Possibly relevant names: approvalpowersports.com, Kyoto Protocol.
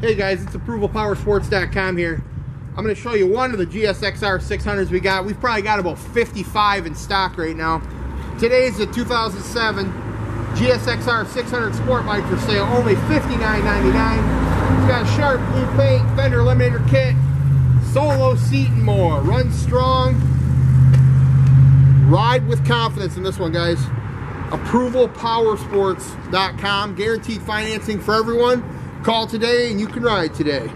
Hey guys, it's approvalpowersports.com here. I'm going to show you one of the GSXR 600s we got. We've probably got about 55 in stock right now. Today's the 2007 GSXR 600 Sport Bike for sale, only $59.99. It's got a sharp blue paint, fender eliminator kit, solo seat and more. Run strong, ride with confidence in this one, guys. approvalpowersports.com, guaranteed financing for everyone. Call today and you can ride today.